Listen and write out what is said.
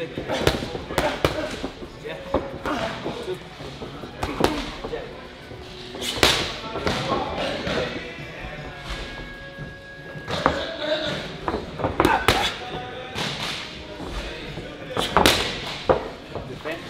Slip. Yeah. Two. Yeah. Defend.